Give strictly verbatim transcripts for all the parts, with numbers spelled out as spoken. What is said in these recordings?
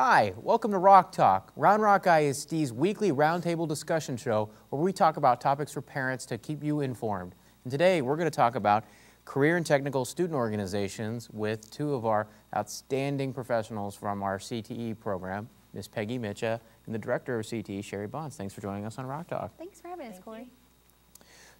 Hi, welcome to Rock Talk, Round Rock I S D's weekly roundtable discussion show where we talk about topics for parents to keep you informed. And today we're going to talk about career and technical student organizations with two of our outstanding professionals from our C T E program, Miz Peggy Mitcha and the director of C T E, Sherry Bonds. Thanks for joining us on Rock Talk. Thanks for having us, Thank Corey. You.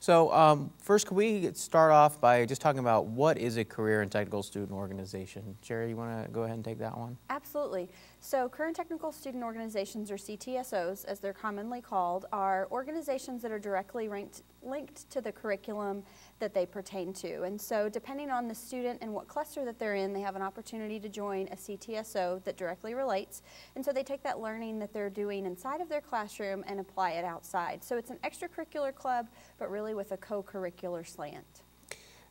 So um, first, can we start off by just talking about what is a career and technical student organization? Sherry, you want to go ahead and take that one? Absolutely. So career and technical student organizations, or C T S Os, as they're commonly called, are organizations that are directly ranked, linked to the curriculum that they pertain to. And so depending on the student and what cluster that they're in, they have an opportunity to join a C T S O that directly relates. And so they take that learning that they're doing inside of their classroom and apply it outside. So it's an extracurricular club, but really with a co-curricular slant.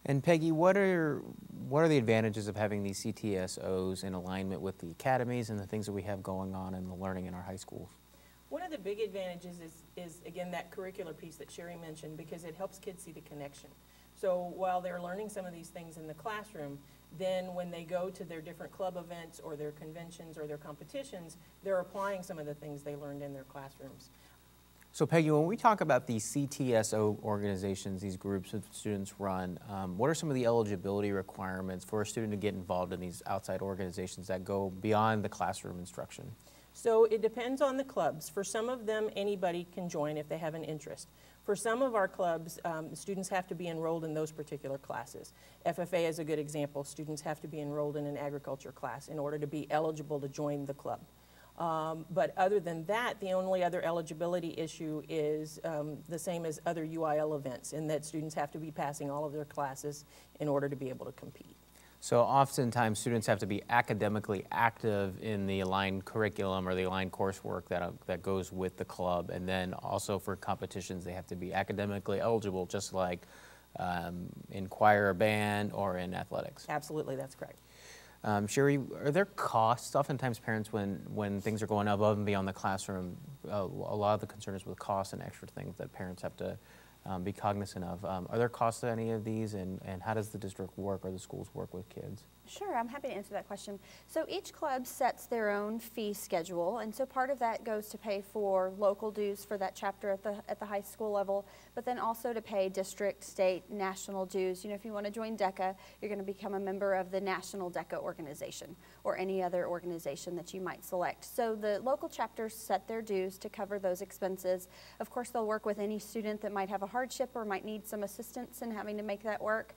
And Peggy, what are what are the advantages of having these C T S Os in alignment with the academies and the things that we have going on in the learning in our high schools? One of the big advantages is, is again, that curricular piece that Sherry mentioned, because it helps kids see the connection. So while they're learning some of these things in the classroom, then when they go to their different club events or their conventions or their competitions, they're applying some of the things they learned in their classrooms. So Peggy, when we talk about these C T S O organizations, these groups that students run, um, what are some of the eligibility requirements for a student to get involved in these outside organizations that go beyond the classroom instruction? So it depends on the clubs. For some of them, anybody can join if they have an interest. For some of our clubs, um, students have to be enrolled in those particular classes. F F A is a good example. Students have to be enrolled in an agriculture class in order to be eligible to join the club. Um, but other than that, the only other eligibility issue is um, the same as other U I L events, in that students have to be passing all of their classes in order to be able to compete. So oftentimes students have to be academically active in the aligned curriculum or the aligned coursework that, uh, that goes with the club, and then also for competitions they have to be academically eligible, just like um, in choir or band or in athletics. Absolutely, that's correct. Um, Sherry, are there costs? Oftentimes parents, when, when things are going above and beyond the classroom, uh, a lot of the concern is with costs and extra things that parents have to um, be cognizant of. Um, are there costs to any of these, and, and how does the district work or the schools work with kids? Sure, I'm happy to answer that question. So each club sets their own fee schedule, and so part of that goes to pay for local dues for that chapter at the, at the high school level, but then also to pay district, state, national dues. You know, if you want to join DECA, you're going to become a member of the National DECA organization or any other organization that you might select. So the local chapters set their dues to cover those expenses. Of course, they'll work with any student that might have a hardship or might need some assistance in having to make that work.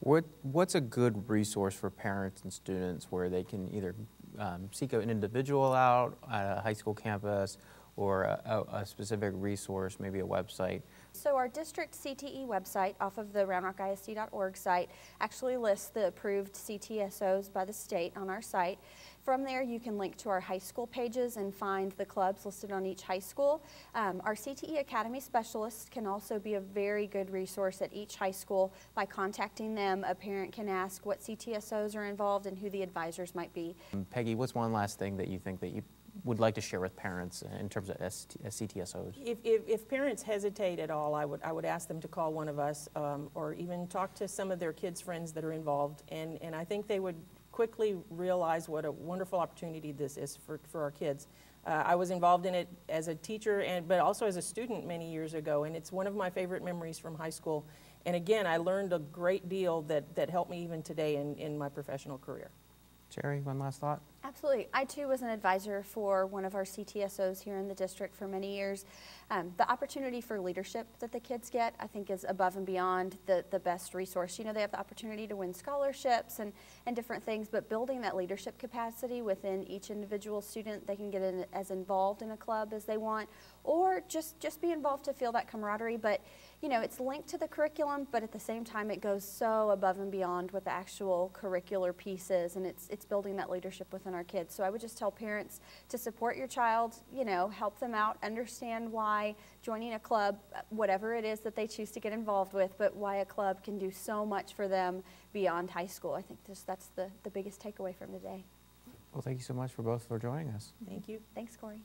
What, what's a good resource for parents and students where they can either um, seek an individual out at a high school campus or a, a specific resource, maybe a website? So our district C T E website off of the round rock I S D dot org site actually lists the approved C T S Os by the state on our site. From there, you can link to our high school pages and find the clubs listed on each high school. Um, our C T E Academy specialists can also be a very good resource at each high school. By contacting them, a parent can ask what C T S Os are involved and who the advisors might be. Peggy, what's one last thing that you think that you would like to share with parents in terms of C T S Os? If, if, if parents hesitate at all, I would, I would ask them to call one of us um, or even talk to some of their kids' friends that are involved, and, and I think they would quickly realize what a wonderful opportunity this is for, for our kids. Uh, I was involved in it as a teacher, and but also as a student many years ago, and it's one of my favorite memories from high school. And again, I learned a great deal that, that helped me even today in, in my professional career. Sherry, one last thought? Absolutely. I too was an advisor for one of our C T S Os here in the district for many years. Um, the opportunity for leadership that the kids get, I think, is above and beyond the, the best resource. You know, they have the opportunity to win scholarships and, and different things, but building that leadership capacity within each individual student, they can get in, as involved in a club as they want, or just, just be involved to feel that camaraderie. But, you know, it's linked to the curriculum, but at the same time, it goes so above and beyond what the actual curricular piece is, and it's, it's building that leadership within our kids. So I would just tell parents to support your child, you know, help them out, understand why joining a club, whatever it is that they choose to get involved with, but why a club can do so much for them beyond high school. I think this, that's the, the biggest takeaway from today. Well, thank you so much for both for joining us. Thank you. Thanks, Corey.